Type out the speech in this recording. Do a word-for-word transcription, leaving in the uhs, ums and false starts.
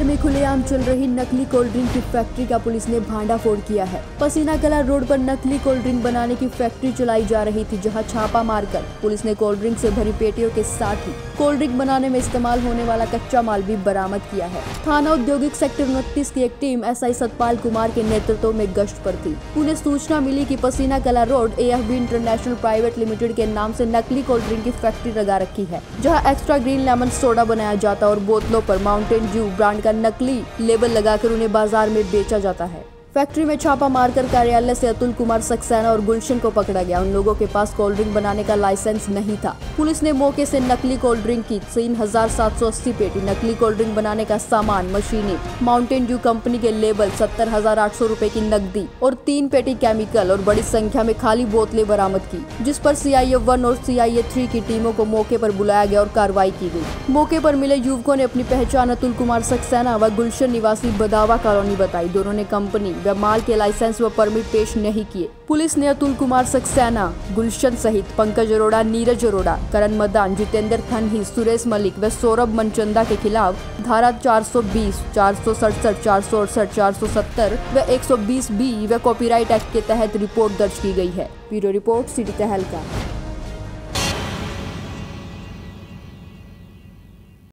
शहर में खुलेआम चल रही नकली कोल्ड ड्रिंक की फैक्ट्री का पुलिस ने भांडाफोड़ किया है। पसीना कला रोड पर नकली कोल्ड ड्रिंक बनाने की फैक्ट्री चलाई जा रही थी, जहां छापा मारकर पुलिस ने कोल्ड ड्रिंक से भरी पेटियों के साथ ही कोल्ड ड्रिंक बनाने में इस्तेमाल होने वाला कच्चा माल भी बरामद किया है। थाना औद्योगिक सेक्टर उनतीस की एक team S I Satpal Kumar के नेतृत्व में गश्त पर थी। उन्हें सूचना मिली कि पसीना कला road A F B international private limited के नाम से नकली कोल्ड ड्रिंक की फैक्ट्री लगा रखी है, जहाँ एक्स्ट्रा ग्रीन लेमन सोडा बनाया जाता और बोतलों पर माउंटेन ड्यू ब्रांड का नकली लेबल लगाकर उन्हें बाजार में बेचा जाता है। फैक्ट्री में छापा मारकर कार्यालय से अतुल कुमार सक्सेना और गुलशन को पकड़ा गया। उन लोगों के पास कोल्ड ड्रिंक बनाने का लाइसेंस नहीं था। पुलिस ने मौके से नकली कोल्ड ड्रिंक की तीन हजार सात सौ अस्सी पेटी, नकली कोल्ड ड्रिंक बनाने का सामान, मशीनें, माउंटेन ड्यू कंपनी के लेबल, सत्तर हजार आठ सौ रूपए की नकदी और तीन पेटी केमिकल और बड़ी संख्या में खाली बोतलें बरामद की, जिस पर सीआईए वन और सीआईए थ्री की टीमों को मौके पर बुलाया गया और कार्रवाई की गयी। मौके पर मिले युवकों ने अपनी पहचान अतुल कुमार सक्सेना व गुलशन निवासी बदावा कॉलोनी बताई। दोनों ने कंपनी व माल के लाइसेंस व परमिट पेश नहीं किए। पुलिस ने अतुल कुमार सक्सेना, गुलशन सहित पंकज अरोड़ा, नीरज अरोड़ा, करण मदान, जितेंद्र थन ही, सुरेश मलिक व सौरभ मनचंदा के खिलाफ धारा चार सौ बीस, चार सौ सड़सठ, चार सौ अड़सठ, चार सौ सत्तर व एक सौ बीस बी व कॉपीराइट एक्ट के तहत रिपोर्ट दर्ज की गई है। ब्यूरो रिपोर्ट सिटी तहलका।